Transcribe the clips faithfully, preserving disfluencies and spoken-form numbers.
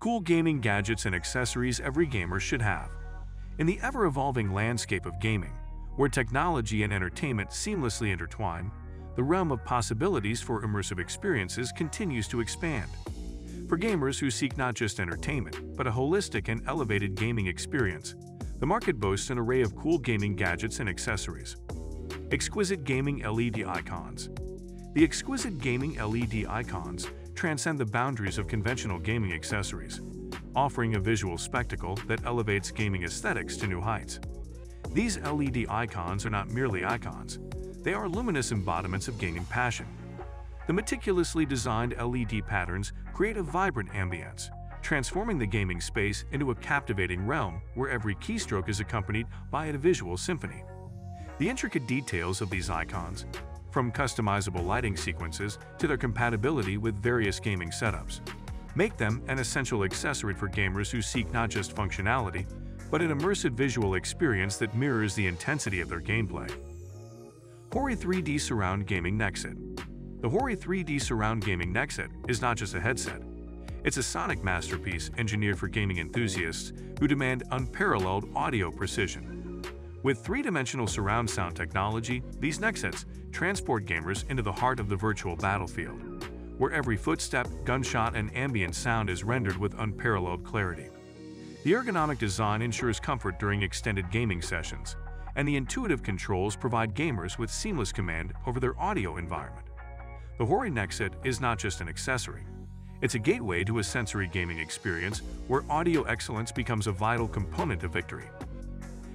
cool gaming gadgets and accessories every gamer should have. In the ever-evolving landscape of gaming, where technology and entertainment seamlessly intertwine, the realm of possibilities for immersive experiences continues to expand. For gamers who seek not just entertainment, but a holistic and elevated gaming experience, the market boasts an array of cool gaming gadgets and accessories. Exquisite Gaming L E D Icons. The Exquisite Gaming L E D Icons transcend the boundaries of conventional gaming accessories, offering a visual spectacle that elevates gaming aesthetics to new heights. These L E D icons are not merely icons, they are luminous embodiments of gaming passion. The meticulously designed L E D patterns create a vibrant ambience, transforming the gaming space into a captivating realm where every keystroke is accompanied by a visual symphony. The intricate details of these icons, from customizable lighting sequences to their compatibility with various gaming setups, make them an essential accessory for gamers who seek not just functionality, but an immersive visual experience that mirrors the intensity of their gameplay. HORI three D Surround Gaming Nexit. The HORI three D Surround Gaming Nexit is not just a headset. It's a sonic masterpiece engineered for gaming enthusiasts who demand unparalleled audio precision. With three-dimensional surround sound technology, these Nexits transport gamers into the heart of the virtual battlefield, where every footstep, gunshot, and ambient sound is rendered with unparalleled clarity. The ergonomic design ensures comfort during extended gaming sessions, and the intuitive controls provide gamers with seamless command over their audio environment. The HORI Nexit is not just an accessory. It's a gateway to a sensory gaming experience where audio excellence becomes a vital component of victory.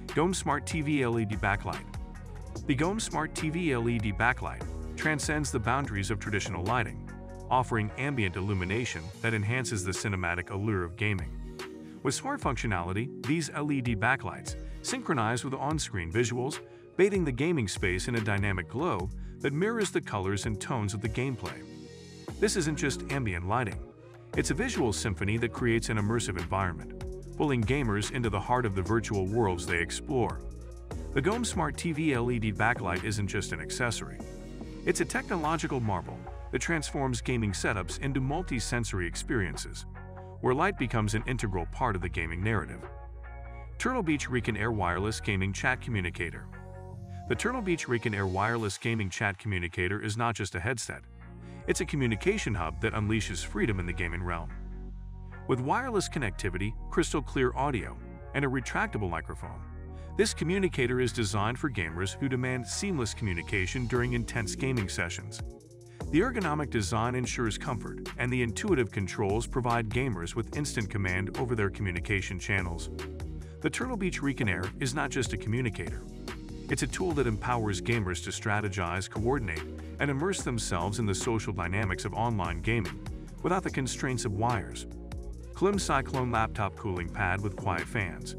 GHome Smart T V L E D Backlight. The GHome Smart T V L E D Backlight transcends the boundaries of traditional lighting, offering ambient illumination that enhances the cinematic allure of gaming. With smart functionality, these L E D backlights synchronize with on-screen visuals, bathing the gaming space in a dynamic glow that mirrors the colors and tones of the gameplay. This isn't just ambient lighting. It's a visual symphony that creates an immersive environment, pulling gamers into the heart of the virtual worlds they explore. The GHome Smart T V L E D backlight isn't just an accessory. It's a technological marvel that transforms gaming setups into multi-sensory experiences, where light becomes an integral part of the gaming narrative. Turtle Beach Recon Air Wireless Gaming Chat Communicator. The Turtle Beach Recon Air Wireless Gaming Chat Communicator is not just a headset. It's a communication hub that unleashes freedom in the gaming realm. With wireless connectivity, crystal-clear audio, and a retractable microphone, this communicator is designed for gamers who demand seamless communication during intense gaming sessions. The ergonomic design ensures comfort, and the intuitive controls provide gamers with instant command over their communication channels. The Turtle Beach Recon Air is not just a communicator. It's a tool that empowers gamers to strategize, coordinate, and immerse themselves in the social dynamics of online gaming without the constraints of wires. Klim Cyclone Laptop Cooling Pad with Quiet Fans.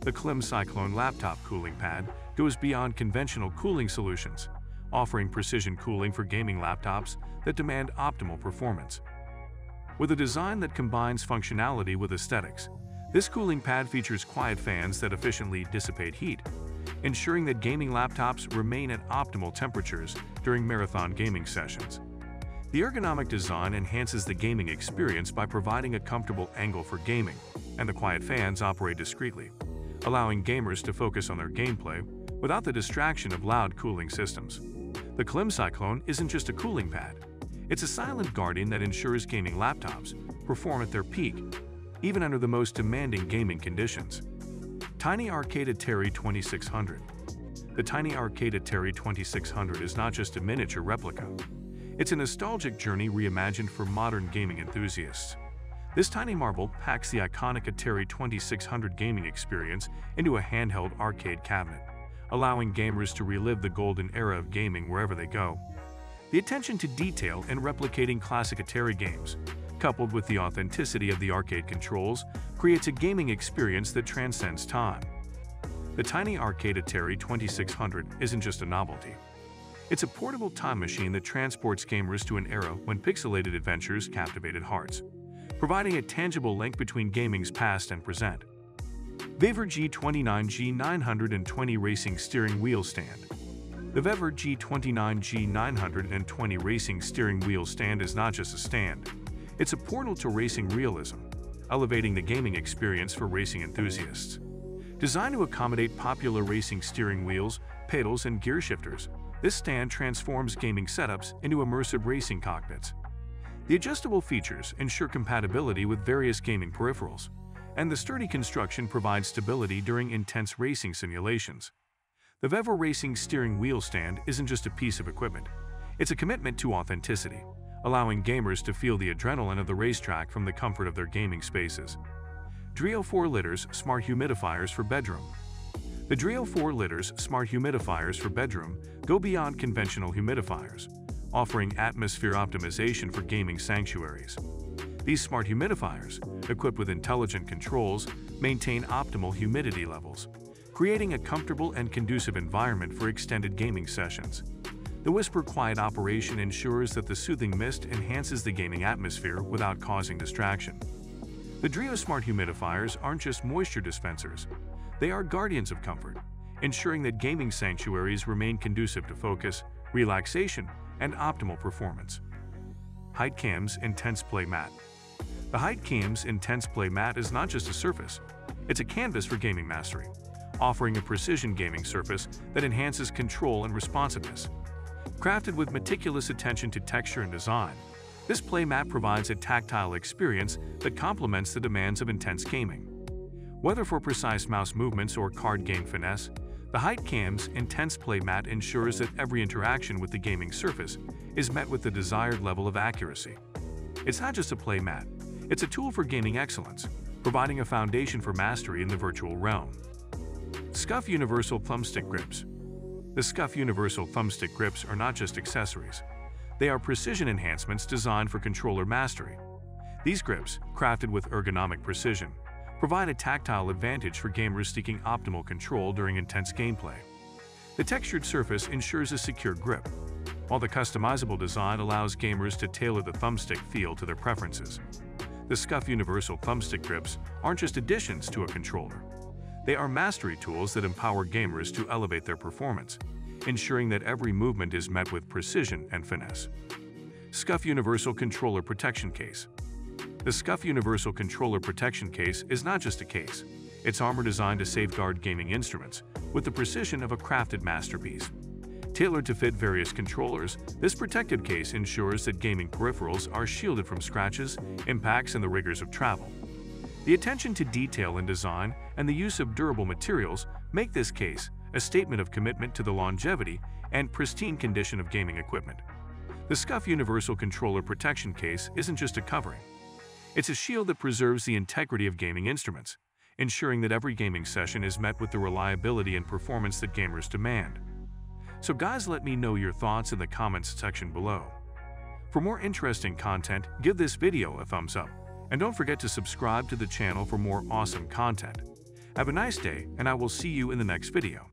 The Klim Cyclone Laptop Cooling Pad goes beyond conventional cooling solutions, offering precision cooling for gaming laptops that demand optimal performance. With a design that combines functionality with aesthetics, this cooling pad features quiet fans that efficiently dissipate heat, ensuring that gaming laptops remain at optimal temperatures during marathon gaming sessions. The ergonomic design enhances the gaming experience by providing a comfortable angle for gaming, and the quiet fans operate discreetly, allowing gamers to focus on their gameplay without the distraction of loud cooling systems. The Klim Cyclone isn't just a cooling pad. It's a silent guardian that ensures gaming laptops perform at their peak, even under the most demanding gaming conditions. Tiny Arcade Atari twenty-six hundred. The Tiny Arcade Atari twenty-six hundred is not just a miniature replica. It's a nostalgic journey reimagined for modern gaming enthusiasts. This tiny marvel packs the iconic Atari twenty-six hundred gaming experience into a handheld arcade cabinet, allowing gamers to relive the golden era of gaming wherever they go. The attention to detail in replicating classic Atari games, coupled with the authenticity of the arcade controls, creates a gaming experience that transcends time. The Tiny Arcade Atari twenty-six hundred isn't just a novelty. It's a portable time machine that transports gamers to an era when pixelated adventures captivated hearts, providing a tangible link between gaming's past and present. VEVOR G twenty-nine G nine twenty Racing Steering Wheel Stand. The VEVOR G twenty-nine G nine twenty Racing Steering Wheel Stand is not just a stand. It's a portal to racing realism, elevating the gaming experience for racing enthusiasts. Designed to accommodate popular racing steering wheels, pedals, and gear shifters, this stand transforms gaming setups into immersive racing cockpits. The adjustable features ensure compatibility with various gaming peripherals, and the sturdy construction provides stability during intense racing simulations. The VEVOR Racing Steering Wheel Stand isn't just a piece of equipment. It's a commitment to authenticity, allowing gamers to feel the adrenaline of the racetrack from the comfort of their gaming spaces. Dreo four liters Smart Humidifiers for Bedroom. The Dreo four liters Smart Humidifiers for Bedroom go beyond conventional humidifiers, offering atmosphere optimization for gaming sanctuaries. These smart humidifiers, equipped with intelligent controls, maintain optimal humidity levels, creating a comfortable and conducive environment for extended gaming sessions. The Whisper Quiet operation ensures that the soothing mist enhances the gaming atmosphere without causing distraction. The Dreo smart humidifiers aren't just moisture dispensers. They are guardians of comfort, ensuring that gaming sanctuaries remain conducive to focus, relaxation, and optimal performance. HYTE Kim's Intense Play Mat. The HYTE Kim's Intense Play Mat is not just a surface, it's a canvas for gaming mastery, offering a precision gaming surface that enhances control and responsiveness. Crafted with meticulous attention to texture and design, this play mat provides a tactile experience that complements the demands of intense gaming. Whether for precise mouse movements or card game finesse, the HYTE Kim's Intense Play Mat ensures that every interaction with the gaming surface is met with the desired level of accuracy. It's not just a play mat, it's a tool for gaming excellence, providing a foundation for mastery in the virtual realm. SCUF Universal Thumbstick Grips. The SCUF Universal Thumbstick Grips are not just accessories. They are precision enhancements designed for controller mastery. These grips, crafted with ergonomic precision, provide a tactile advantage for gamers seeking optimal control during intense gameplay. The textured surface ensures a secure grip, while the customizable design allows gamers to tailor the thumbstick feel to their preferences. The SCUF Universal Thumbstick Grips aren't just additions to a controller. They are mastery tools that empower gamers to elevate their performance, ensuring that every movement is met with precision and finesse. SCUF Universal Controller Protection Case. The SCUF Universal Controller Protection Case is not just a case, it's armor designed to safeguard gaming instruments with the precision of a crafted masterpiece. Tailored to fit various controllers, this protective case ensures that gaming peripherals are shielded from scratches, impacts, and the rigors of travel. The attention to detail in design and the use of durable materials make this case a statement of commitment to the longevity and pristine condition of gaming equipment. The SCUF Universal Controller Protection Case isn't just a covering. It's a shield that preserves the integrity of gaming instruments, ensuring that every gaming session is met with the reliability and performance that gamers demand. So guys, let me know your thoughts in the comments section below. For more interesting content, give this video a thumbs up, and don't forget to subscribe to the channel for more awesome content. Have a nice day, and I will see you in the next video.